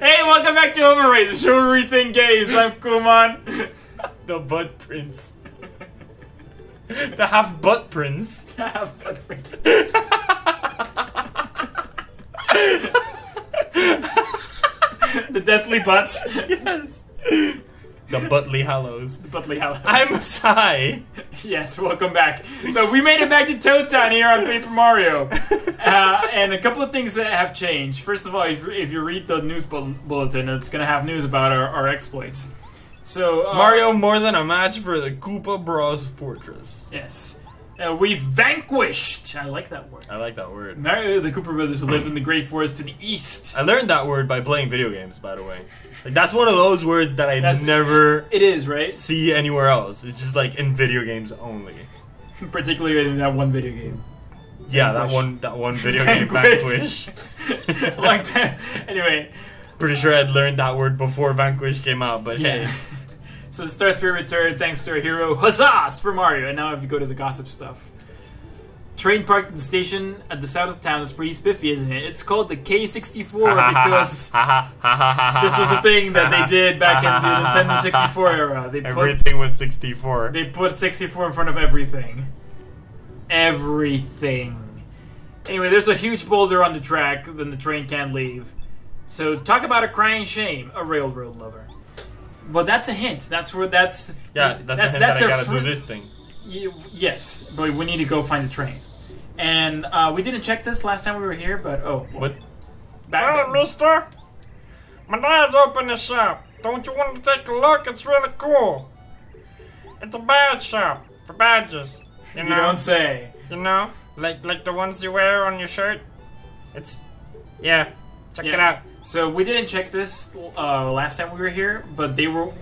Hey, welcome back to Overrated, the show where we think gays. I'm Kuman. The butt prince. The half butt prince. The half butt prince. The deathly butts. Yes. The Butley Hallows. The Butley Hallows. I'm Sai. Yes, welcome back. So we made it back to Toad Town here on Paper Mario. And a couple of things that have changed. First of all, if you read the news bulletin, it's going to have news about our exploits. So Mario more than a match for the Koopa Bros fortress. Yes. We've vanquished! I like that word. I like that word. Mario, the Koopa Brothers who lived in the Great Forest to the east. I learned that word by playing video games, by the way. Like, that's one of those words that I never see anywhere else. It's just like in video games only. Particularly in that one video game. Yeah, vanquish. that one video game, Vanquish. Long time. Anyway. Pretty sure I'd learned that word before Vanquish came out, but yeah. Hey. So Star Spirit returned thanks to our hero, huzzas for Mario. And now if you go to the gossip stuff. Train parked at the station at the south of town. It's pretty spiffy, isn't it? It's called the K-64 because this was a thing that they did back in the Nintendo 64 era. They put, everything was 64. They put 64 in front of everything. Everything. Anyway, there's a huge boulder on the track, then the train can't leave. So talk about a crying shame, a railroad lover. But that's a hint. That's where that's... Yeah, that's a hint that I gotta do this thing. Yes, but we need to go find a train. And we didn't check this last time we were here, but... Oh, what? Well, mister, my dad's opened a shop. Don't you want to take a look? It's really cool. It's a badge shop for badges. You know? You don't say. You know? Like the ones you wear on your shirt. It's... Yeah. Check it out. So we didn't check this last time we were here, but they were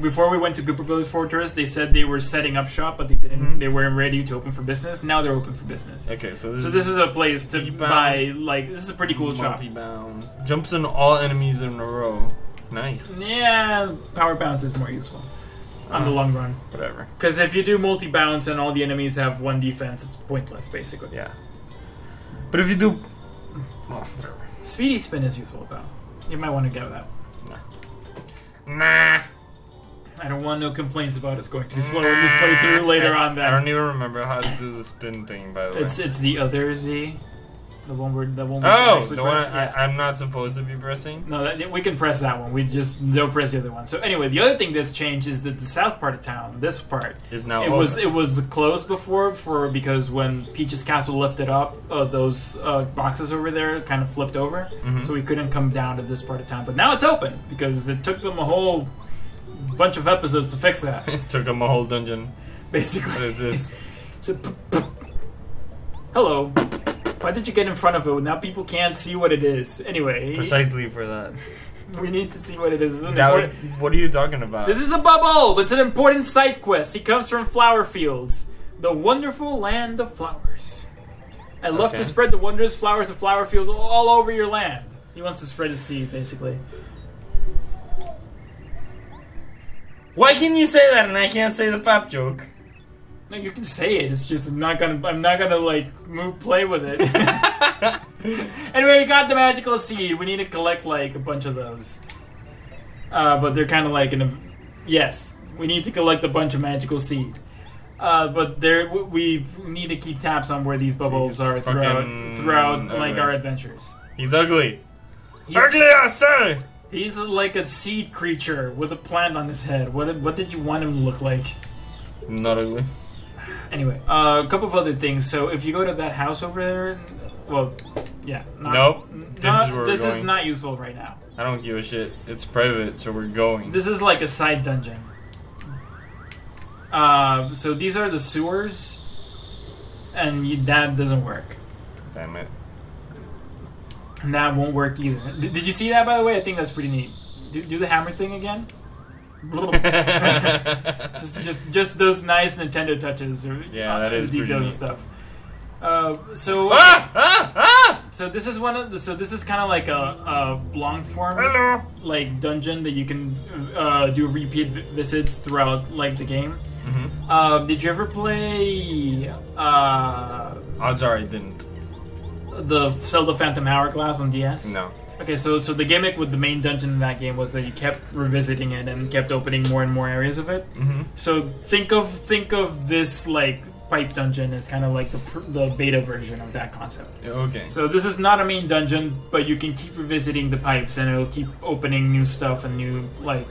before we went to Koopa Bros Fortress. They said they were setting up shop, but they didn't. Mm-hmm. They weren't ready to open for business. Now they're open for business. Okay, so this is a place to buy. Like this is a pretty cool shop. Multi-bound jumps on all enemies in a row. Nice. Yeah, power bounce is more useful on the long run. Whatever. Because if you do multi-bounce and all the enemies have one defense, it's pointless basically. Yeah. But if you do, well, whatever. Speedy spin is useful though. You might want to go that. Nah. I don't want no complaints about it's going too slow in this playthrough later on. That I don't even remember how to do the spin thing by the way. It's the other Z, the one word that won't. Oh, the one I'm not supposed to be pressing. No, we can press that one. We just don't press the other one. So anyway, the other thing that's changed is that the south part of town, this part, is now it was closed before because when Peach's Castle lifted up, those boxes over there kind of flipped over, so we couldn't come down to this part of town. But now it's open because it took them a whole bunch of episodes to fix that. It took them a whole dungeon, basically. What is this? So, hello. Why did you get in front of it? Now people can't see what it is. Anyway. Precisely for that. We need to see what it is. What are you talking about? This is a bubble! It's an important side quest. He comes from Flower Fields. The wonderful land of flowers. I love to spread the wondrous flowers of Flower Fields all over your land. He wants to spread his seed, basically. Why can you say that and I can't say the pop joke? No, you can say it. It's just I'm not gonna like play with it. Anyway, we got the magical seed. We need to collect like a bunch of those. But they're kind of like yes, we need to collect a bunch of magical seed. But we need to keep tabs on where these bubbles are throughout like our adventures. He's ugly. Ugly, I say. He's like a seed creature with a plant on his head. What did you want him to look like? Not ugly. Anyway, a couple of other things. So if you go to that house over there, well, yeah. This is not useful right now. I don't give a shit. It's private, so we're going. This is like a side dungeon. So these are the sewers, and that doesn't work. Damn it. And that won't work either. Did you see that, by the way? I think that's pretty neat. Do the hammer thing again. just those nice Nintendo touches, or yeah, that is details and stuff. So this is one of the, so this is kind of like a long form like dungeon that you can do repeat visits throughout like the game. Did you ever play? I'm sorry, I didn't. The Zelda Phantom Hourglass on DS. No. Okay, so the gimmick with the main dungeon in that game was that you kept revisiting it and kept opening more and more areas of it. Mm-hmm. So think of this like pipe dungeon as kind of like the beta version of that concept. Okay. So this is not a main dungeon, but you can keep revisiting the pipes and it'll keep opening new stuff and new like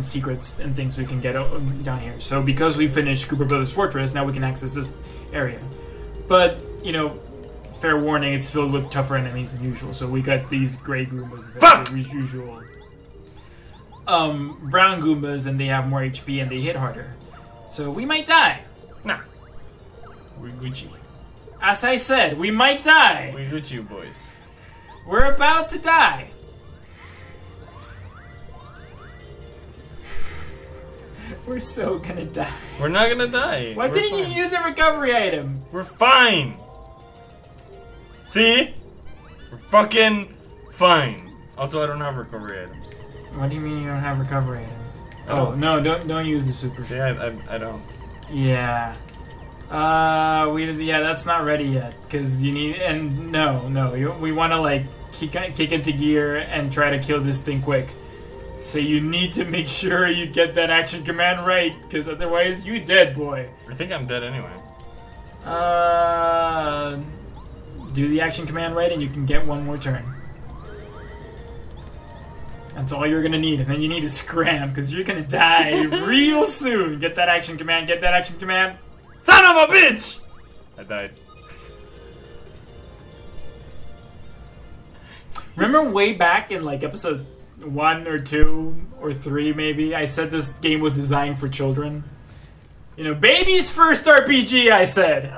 secrets and things we can get down here. So because we finished Koopa Bros. Fortress, now we can access this area. But you know, fair warning, it's filled with tougher enemies than usual. So we got these gray Goombas as usual, brown Goombas, and they have more HP and they hit harder. So we might die. Nah. We're Gucci. As I said, we might die. We're Gucci, boys. We're about to die. We're so gonna die. We're not gonna die. Why didn't you use a recovery item? We're fine. See? We're fucking fine. Also, I don't have recovery items. What do you mean you don't have recovery items? Oh, no, don't use the super. See, I don't. Yeah. Yeah, that's not ready yet, because you need, and we want to, like, kick into gear and try to kill this thing quick. So you need to make sure you get that action command right, because otherwise you dead, boy. I think I'm dead anyway. Do the action command right, and you can get one more turn. That's all you're gonna need, and then you need to scram, because you're gonna die real soon. Get that action command, get that action command. Son of a bitch! I died. Remember way back in like episode 1 or 2 or 3 maybe, I said this game was designed for children. You know, baby's first RPG, I said.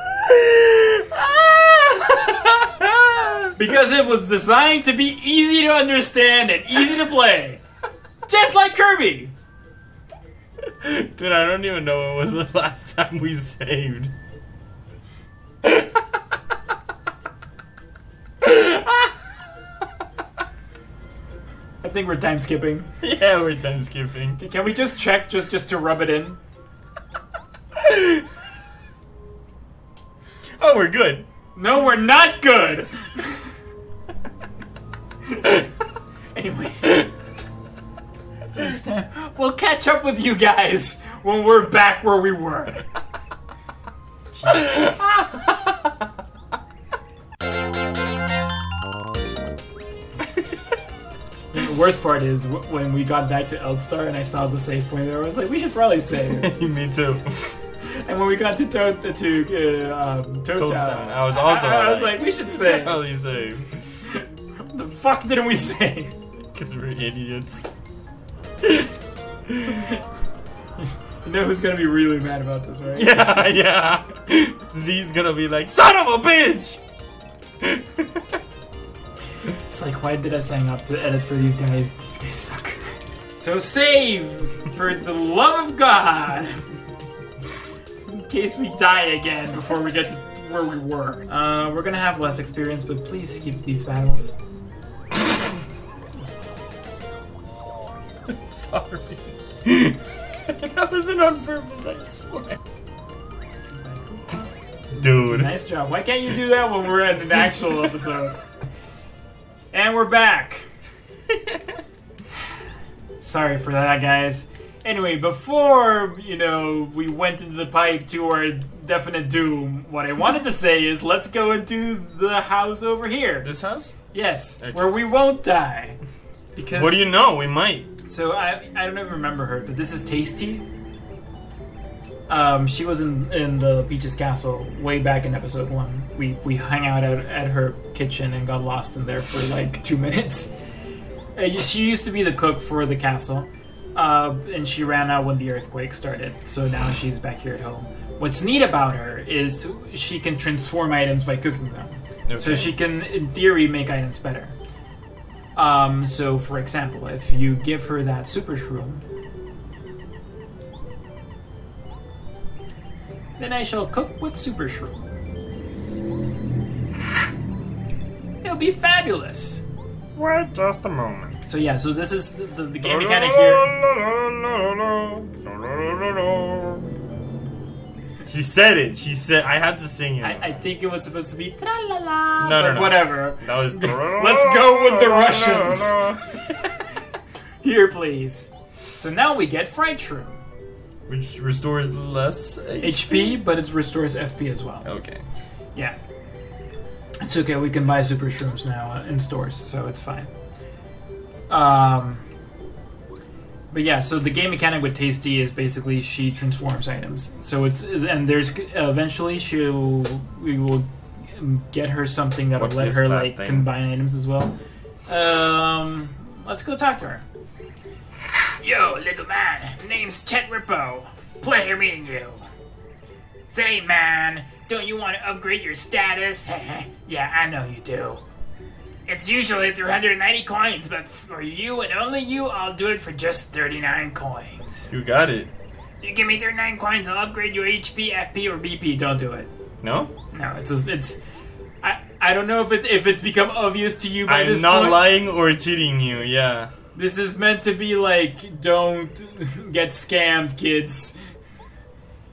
Because it was designed to be easy to understand and easy to play. Just like Kirby. Dude, I don't even know when was the last time we saved. I think we're time skipping. Yeah, we're time skipping. Can we just check just to rub it in? Oh, we're good. No, we're not good. Anyway. Next time, we'll catch up with you guys when we're back where we were. Jesus. The worst part is when we got back to Eldstar and I saw the save point there, I was like, we should probably save. Me too. And when we got to Toad Town, I was also I was like, we should save. Probably save. The fuck didn't we save? Because we're idiots. You know who's gonna be really mad about this, right? Yeah, yeah. Z's gonna be like, son of a bitch! It's like, why did I sign up to edit for these guys? These guys suck. So save, for the love of God! In case we die again before we get to where we were. We're gonna have less experience, but please keep these battles. I'm sorry. That wasn't on purpose, I swear. Dude. Nice job. Why can't you do that when we're at an actual episode? And we're back. Sorry for that, guys. Anyway, before, you know, we went into the pipe to our definite doom, what I wanted to say is let's go into the house over here. This house? Yes, okay. Where we won't die. Because what do you know? We might. So I don't even remember her, but this is Tasty. She was in the Peach's Castle way back in episode 1. We hung out at her kitchen and got lost in there for like 2 minutes. She used to be the cook for the castle, and she ran out when the earthquake started. So now she's back here at home. What's neat about her is she can transform items by cooking them. Okay. So she can, in theory, make items better. So, for example, if you give her that super shroom, then I shall cook with super shroom. It'll be fabulous. Wait just a moment. So yeah, so this is the game mechanic here. She said it. She said I had to sing it. I think it was supposed to be tra-la-la. No, no, no. Whatever. That was. Let's go with the Russians. Here, please. So now we get Fright Shroom, which restores less HP, but it restores FP as well. Okay. Yeah. It's okay. We can buy Super Shrooms now in stores, so it's fine. But yeah, so the game mechanic with Tasty is basically she transforms items. So it's, and there's eventually we will get her something that'll let her like combine items as well. Let's go talk to her. Yo, little man, name's Chet Rippo. Pleasure meeting you. Say, man, don't you want to upgrade your status? Yeah, I know you do. It's usually 390 coins, but for you and only you, I'll do it for just 39 coins. You got it. You give me 39 coins, I'll upgrade your HP, FP, or BP. Don't do it. No? No, it's. I don't know if it's become obvious to you by this point. I'm not lying or cheating you. Yeah. This is meant to be like, don't get scammed, kids.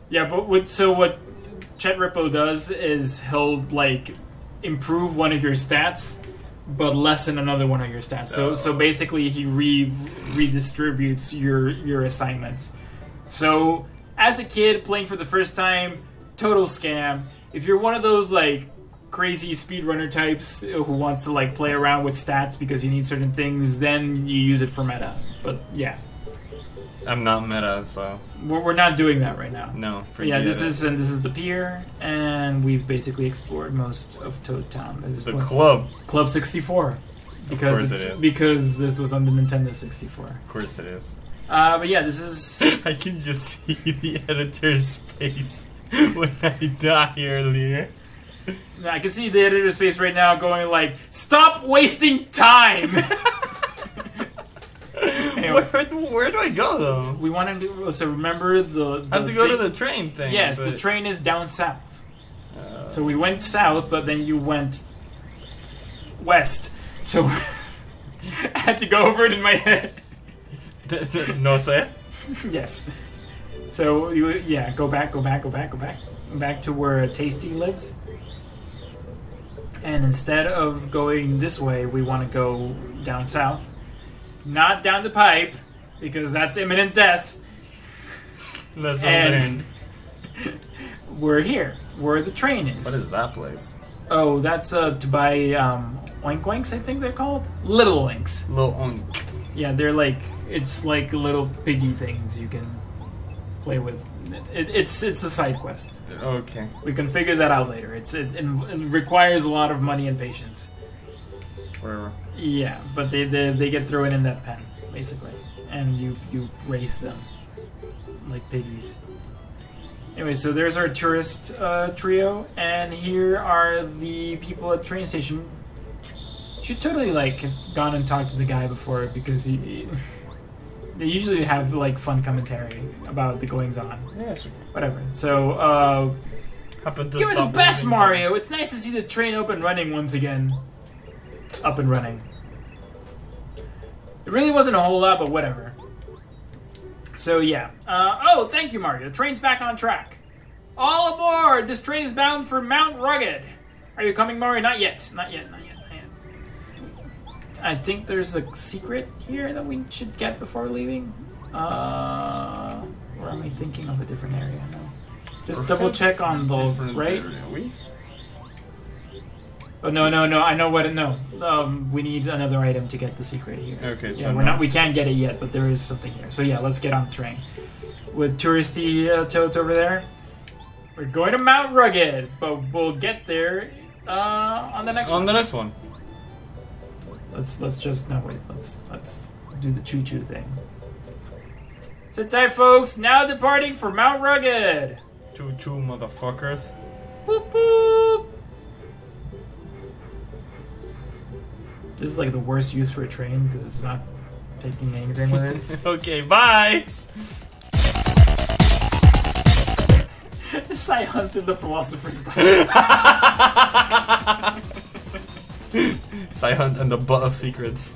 Yeah, but what Chet Rippo does is he'll like improve one of your stats, but lessen another one of your stats. So basically he redistributes your assignments. So as a kid playing for the first time, total scam. If you're one of those like crazy speedrunner types who wants to like play around with stats because you need certain things, then you use it for meta. But yeah. I'm not meta, so we're not doing that right now. No, forget it. This is the pier, and we've basically explored most of Toad Town. Club 64, because this was on the Nintendo 64. Of course it is. But yeah, this is. I can just see the editor's face when I died earlier. I can see the editor's face right now, going like, "Stop wasting time." Anyway. Where do I go though? We want to. So remember the I have to go to the train thing. Yes, but the train is down south. So we went south, but then you went west. So I had to go over it in my head. No sé. Yes. So yeah, go back to where Tasty lives. And instead of going this way, we want to go down south. Not down the pipe, because that's imminent death. Lesson learned. We're here, where the train is. What is that place? Oh, that's to buy oink oinks, I think they're called. Little oinks. Little oink. Yeah, they're like, it's like little piggy things you can play with. It's a side quest. Okay. We can figure that out later. It requires a lot of money and patience. Whatever. Yeah, but they get thrown in that pen, basically. And you race them. Like piggies. Anyway, so there's our tourist trio, and here are the people at the train station. Should totally, like, have gone and talked to the guy before, because they usually have, like, fun commentary about the goings-on. Yeah, sure. Whatever. So, you were the best, Mario! It's nice to see the train up and running once again. Up and running. It really wasn't a whole lot, but whatever. So yeah. Oh, thank you, Mario. The train's back on track. All aboard! This train is bound for Mount Rugged. Are you coming, Mario? Not yet. Not yet. Not yet. Not yet. I think there's a secret here that we should get before leaving. Or am I thinking of a different area now? Just double check on the right. Oh, no, I know what, no. We need another item to get the secret here. Okay, so yeah, we can't get it yet, but there is something here. So yeah, let's get on the train. With touristy toads over there. We're going to Mount Rugged, but we'll get there on the next one. On the next one. Let's just, no, wait, let's do the choo-choo thing. Sit tight, folks, now departing for Mount Rugged. Choo-choo, motherfuckers. Boop, boop. This is like the worst use for a train because it's not taking anything with it. Okay, bye! Sci hunted the philosopher's butt. Sci hunt and the butt of secrets.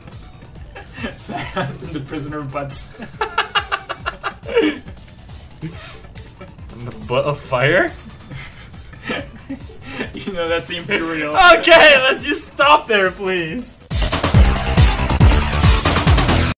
Sci hunt and the prisoner of butts. And the butt of fire? You know, that seems too real. Okay, let's just stop there, please.